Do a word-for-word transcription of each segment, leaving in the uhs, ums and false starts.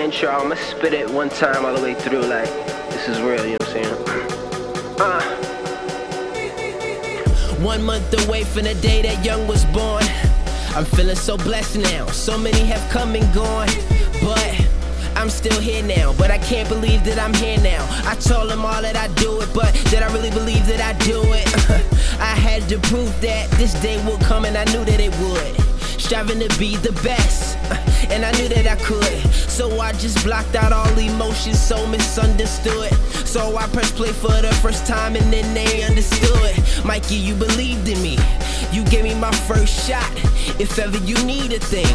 intro, I'ma spit it one time all the way through, like, this is real, you know what I'm saying? Uh. One month away from the day that Young was born. I'm feeling so blessed now, so many have come and gone, but I'm still here now, but I can't believe that I'm here now. I told them all that I do it, but did I really believe that I do it? I had to prove that this day would come, and I knew that it would. Striving to be the best, and I knew that I could. So I just blocked out all emotions, so misunderstood. So I pressed play for the first time, and then they understood. Mikey, you believed in me. You gave me my first shot. If ever you need a thing,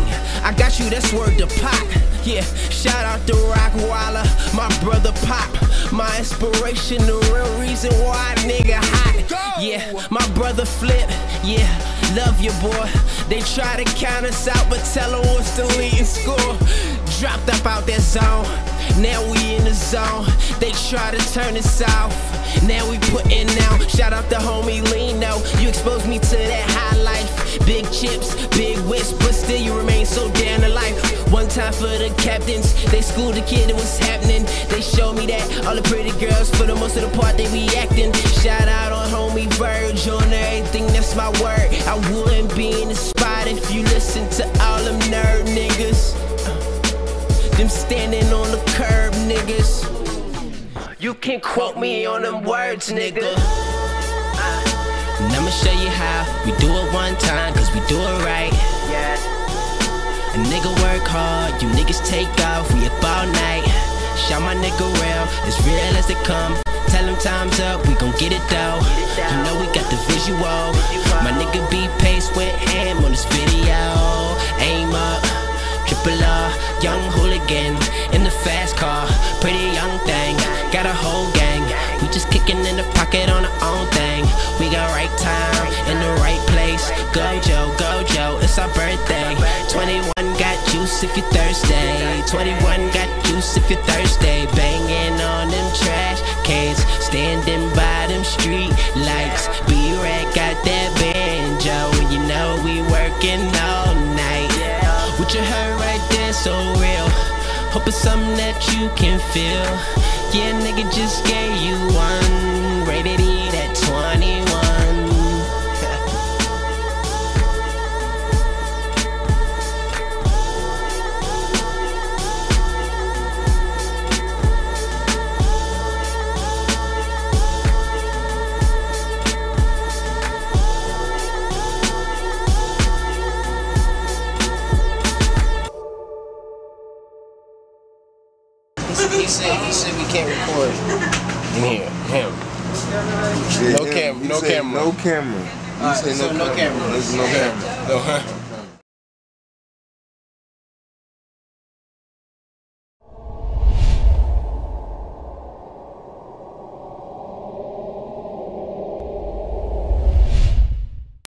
I got you, that's word to pop. Yeah, shout out to Rockwilder, my brother Pop. My inspiration, the real reason why a nigga hot. Yeah, my brother Flip, yeah, love you, boy. They try to count us out, but tell them we're still leading score. Dropped up out that zone, now we in the zone. They try to turn us off, now we putting out. Shout out to homie Lino, you exposed me to that high life. Big chips, big whips, but still you remain so down to life. One time for the captains, they schooled the kid that was happening. They showed me that all the pretty girls, for the most of the part, they be acting. Shout out on homie Verge, on everything, that's my word. I wouldn't be in the spot if you listen to all them nerd niggas. Them standing on the curb, niggas. You can quote me on them words, nigga. And I'ma show you how we do it one time, cause we do it right. Yeah. A nigga work hard, you niggas take off, we up all night. Shout my nigga around, as real as they come. Tell them time's up, we gon' get it though. You know we got the visual. My nigga B Pace went ham on this video. Aim up, triple R, young hooligan in the fast car, pretty young thing, got a whole gang. We just kicking in the pocket on our own thing. We got right time in the right place. Gojo, Gojo, it's our birthday. twenty-one got juice if you're thirsty. twenty-one got juice if you're thirsty. Banging on them trash cans, standing by them street lights. B-Red got that banjo, you know we working all night. What you heard right there, so real. Hope it's something that you can feel. Yeah, nigga just gave you one. Rated E that He said, he said we can't record. Yeah, him. Yeah, no him. Cam, no camera. No camera. He said no camera. There's no camera. No, huh?